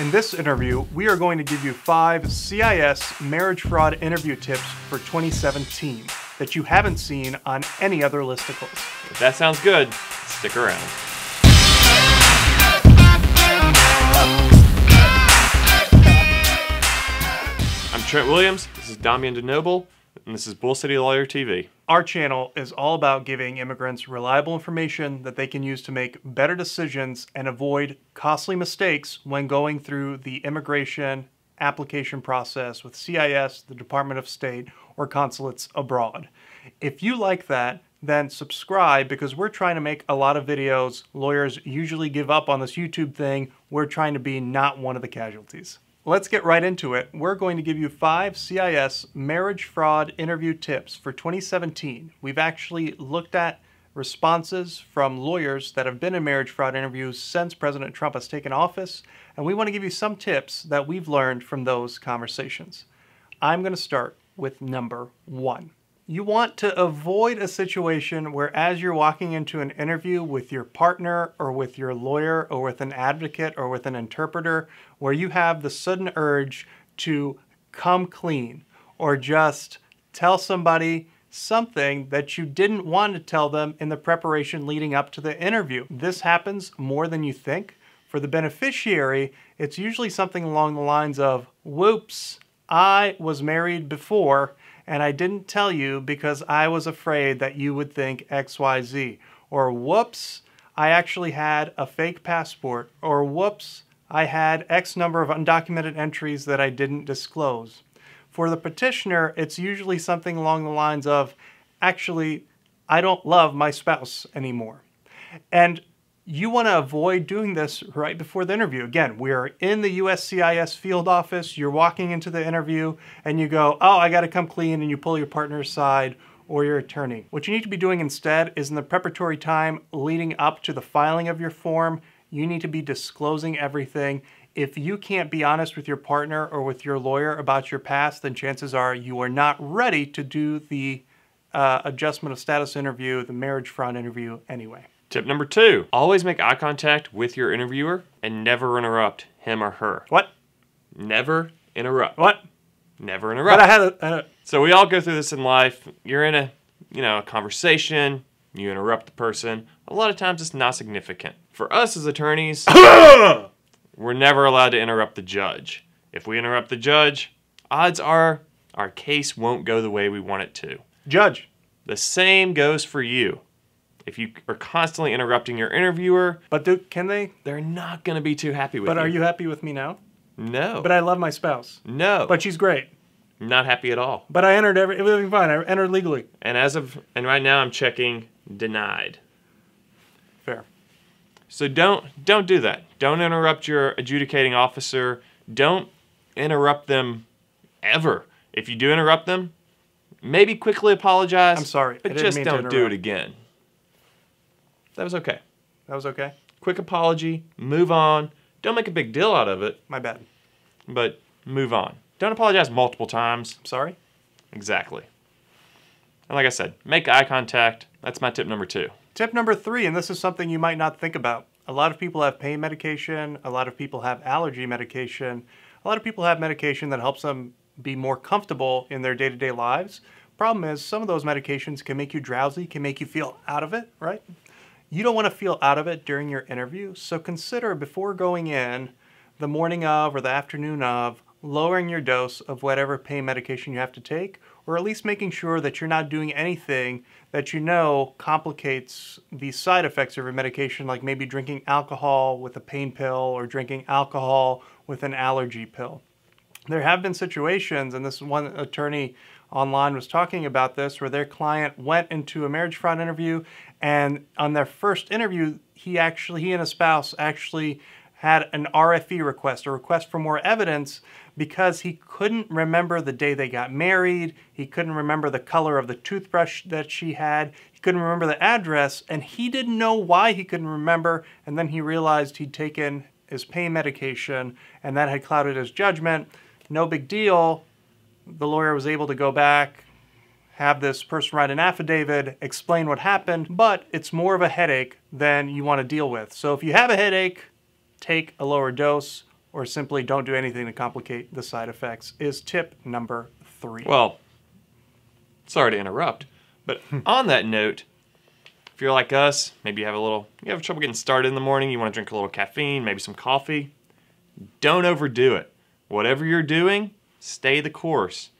In this interview, we are going to give you 5 CIS marriage fraud interview tips for 2017 that you haven't seen on any other listicles. If that sounds good, stick around. I'm Trent Williams, this is Damjan Denoble, and this is Bull City Lawyer TV. Our channel is all about giving immigrants reliable information that they can use to make better decisions and avoid costly mistakes when going through the immigration application process with CIS, the Department of State, or consulates abroad. If you like that, then subscribe, because we're trying to make a lot of videos. Lawyers usually give up on this YouTube thing. We're trying to be not one of the casualties. Let's get right into it. We're going to give you 5 CIS marriage fraud interview tips for 2017. We've actually looked at responses from lawyers that have been in marriage fraud interviews since President Trump has taken office, and we want to give you some tips that we've learned from those conversations. I'm going to start with number 1. You want to avoid a situation where, as you're walking into an interview with your partner or with your lawyer or with an advocate or with an interpreter, where you have the sudden urge to come clean or just tell somebody something that you didn't want to tell them in the preparation leading up to the interview. This happens more than you think. For the beneficiary, it's usually something along the lines of, whoops, I was married before, and I didn't tell you because I was afraid that you would think XYZ. Or whoops, I actually had a fake passport. Or whoops, I had X number of undocumented entries that I didn't disclose. For the petitioner, it's usually something along the lines of, actually, I don't love my spouse anymore. And you want to avoid doing this right before the interview. Again, we are in the USCIS field office. You're walking into the interview and you go, oh, I got to come clean, and you pull your partner aside or your attorney. What you need to be doing instead is, in the preparatory time leading up to the filing of your form, you need to be disclosing everything. If you can't be honest with your partner or with your lawyer about your past, then chances are you are not ready to do the adjustment of status interview, the marriage fraud interview anyway. Tip number 2, always make eye contact with your interviewer and never interrupt him or her. What? Never interrupt. What? Never interrupt. But I had a... So we all go through this in life. You're in a, a conversation, you interrupt the person. A lot of times it's not significant. For us as attorneys, we're never allowed to interrupt the judge. If we interrupt the judge, odds are our case won't go the way we want it to. Judge. The same goes for you. If you are constantly interrupting your interviewer, but can they? They're not going to be too happy with you. But are you happy with me now? No. But I love my spouse. No. But she's great. Not happy at all. But I entered everything fine. I entered legally. And right now I'm checking denied. Fair. So don't do that. Don't interrupt your adjudicating officer. Don't interrupt them ever. If you do interrupt them, maybe quickly apologize. I'm sorry. But just don't do it again. That was okay. That was okay. Quick apology, move on. Don't make a big deal out of it. My bad. But move on. Don't apologize multiple times. I'm sorry? Exactly. And like I said, make eye contact. That's my tip number 2. Tip number 3, and this is something you might not think about. A lot of people have pain medication. A lot of people have allergy medication. A lot of people have medication that helps them be more comfortable in their day-to-day lives. Problem is, some of those medications can make you drowsy, can make you feel out of it, right? You don't want to feel out of it during your interview, so consider before going in, the morning of or the afternoon of, lowering your dose of whatever pain medication you have to take, or at least making sure that you're not doing anything that you know complicates the side effects of your medication, like maybe drinking alcohol with a pain pill or drinking alcohol with an allergy pill. There have been situations, and this one attorney online was talking about this, where their client went into a marriage fraud interview, and on their first interview, he and his spouse actually had an RFE request, a request for more evidence, because he couldn't remember the day they got married, he couldn't remember the color of the toothbrush that she had, he couldn't remember the address, and he didn't know why he couldn't remember, and then he realized he'd taken his pain medication, and that had clouded his judgment. No big deal. The lawyer was able to go back, have this person write an affidavit, explain what happened, but it's more of a headache than you want to deal with. So if you have a headache, take a lower dose, or simply don't do anything to complicate the side effects, is tip number 3. Well, sorry to interrupt, but on that note, if you're like us, maybe you have trouble getting started in the morning, you want to drink a little caffeine, maybe some coffee, don't overdo it. Whatever you're doing, stay the course.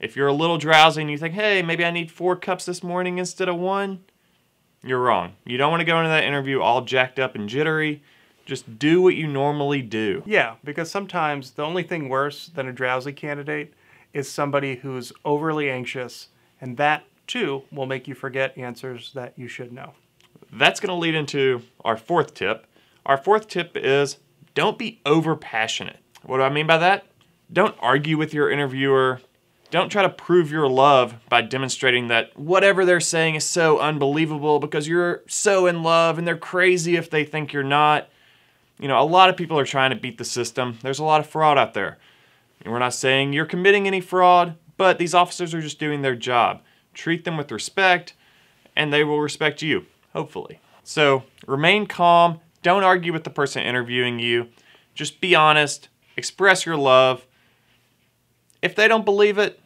If you're a little drowsy and you think, hey, maybe I need 4 cups this morning instead of 1, you're wrong. You don't want to go into that interview all jacked up and jittery. Just do what you normally do. Yeah, because sometimes the only thing worse than a drowsy candidate is somebody who's overly anxious, and that, too, will make you forget answers that you should know. That's going to lead into our 4th tip. Our 4th tip is don't be overpassionate. What do I mean by that? Don't argue with your interviewer. Don't try to prove your love by demonstrating that whatever they're saying is so unbelievable because you're so in love and they're crazy if they think you're not. You know, a lot of people are trying to beat the system. There's a lot of fraud out there. And we're not saying you're committing any fraud, but these officers are just doing their job. Treat them with respect, and they will respect you, hopefully. So remain calm. Don't argue with the person interviewing you. Just be honest. Express your love. If they don't believe it,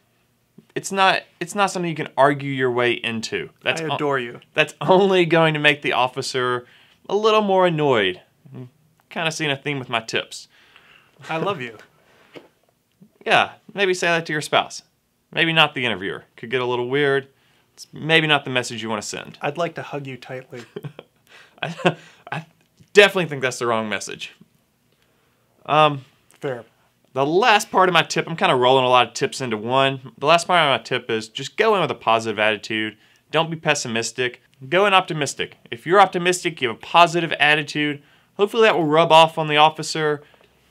it's not something you can argue your way into. That's I adore you. That's only going to make the officer a little more annoyed. Kind of seeing a theme with my tips. I love you. Yeah, maybe say that to your spouse. Maybe not the interviewer. Could get a little weird. It's maybe not the message you want to send. I'd like to hug you tightly. I definitely think that's the wrong message. Fair. The last part of my tip, I'm kind of rolling a lot of tips into one. The last part of my tip is just go in with a positive attitude. Don't be pessimistic. Go in optimistic. If you're optimistic, you have a positive attitude. Hopefully that will rub off on the officer.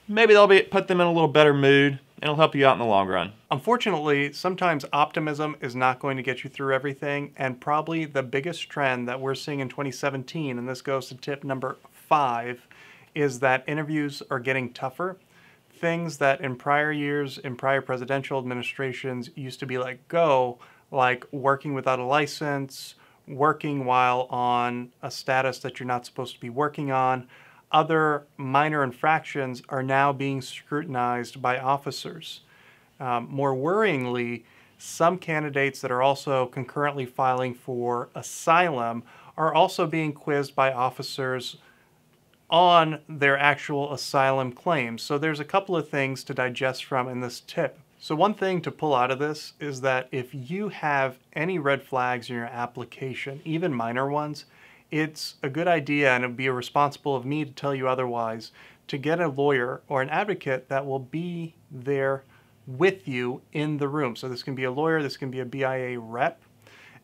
Maybe they'll put them in a little better mood, and it'll help you out in the long run. Unfortunately, sometimes optimism is not going to get you through everything, and probably the biggest trend that we're seeing in 2017, and this goes to tip number 5, is that interviews are getting tougher. Things that in prior years, in prior presidential administrations, used to be let go, like working without a license, working while on a status that you're not supposed to be working on. Other minor infractions are now being scrutinized by officers. More worryingly, some candidates that are also concurrently filing for asylum are also being quizzed by officers on their actual asylum claims. So there's a couple of things to digest from in this tip. So one thing to pull out of this is that if you have any red flags in your application, even minor ones, it's a good idea, and it would be irresponsible of me to tell you otherwise, to get a lawyer or an advocate that will be there with you in the room. So this can be a lawyer, this can be a BIA rep,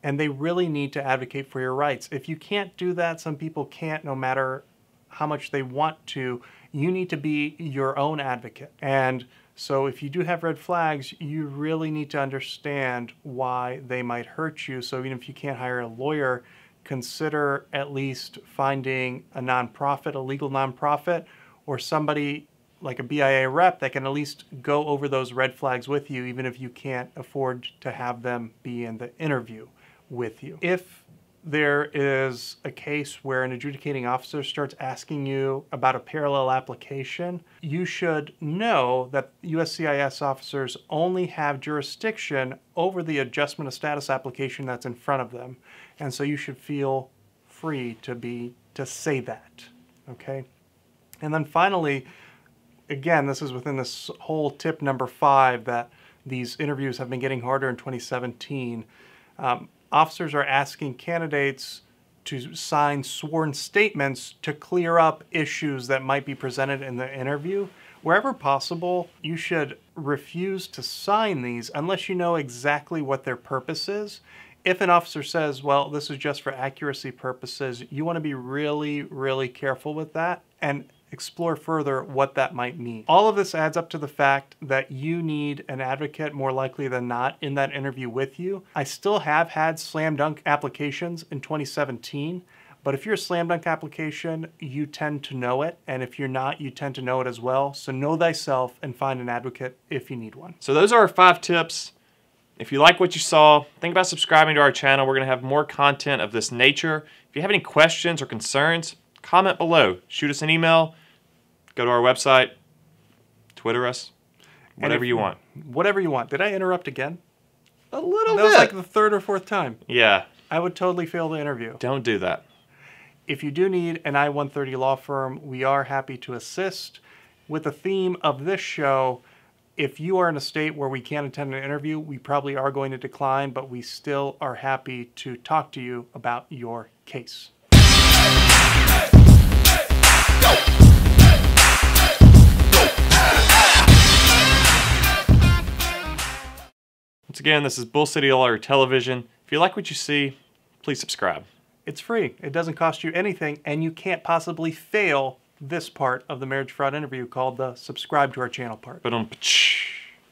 and they really need to advocate for your rights. If you can't do that, some people can't no matter how much they want to, you need to be your own advocate. And so if you do have red flags, you really need to understand why they might hurt you. So even if you can't hire a lawyer, consider at least finding a nonprofit, a legal nonprofit, or somebody like a BIA rep that can at least go over those red flags with you, even if you can't afford to have them be in the interview with you. If there is a case where an adjudicating officer starts asking you about a parallel application, you should know that USCIS officers only have jurisdiction over the adjustment of status application that's in front of them. And so you should feel free to say that, okay? And then finally, again, this is within this whole tip number 5 that these interviews have been getting harder in 2017. Officers are asking candidates to sign sworn statements to clear up issues that might be presented in the interview. Wherever possible, you should refuse to sign these unless you know exactly what their purpose is. If an officer says, well, this is just for accuracy purposes, you want to be really, really careful with that and explore further what that might mean. All of this adds up to the fact that you need an advocate more likely than not in that interview with you. I still have had slam dunk applications in 2017, but if you're a slam dunk application, you tend to know it, and if you're not, you tend to know it as well. So know thyself and find an advocate if you need one. So those are our 5 tips. If you like what you saw, think about subscribing to our channel. We're going to have more content of this nature. If you have any questions or concerns, comment below. Shoot us an email. Go to our website. Twitter us. Whatever you want. Whatever you want. Did I interrupt again? A little bit. That was like the third or fourth time. Yeah. I would totally fail the interview. Don't do that. If you do need an I-130 law firm, we are happy to assist. With the theme of this show, if you are in a state where we can't attend an interview, we probably are going to decline, but we still are happy to talk to you about your case. Once again, this is Bull City Lawyer Television. If you like what you see, please subscribe. It's free. It doesn't cost you anything, and you can't possibly fail this part of the marriage fraud interview called the subscribe to our channel part. Ba-dum-ba-tsh.